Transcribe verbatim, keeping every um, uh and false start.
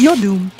your doom.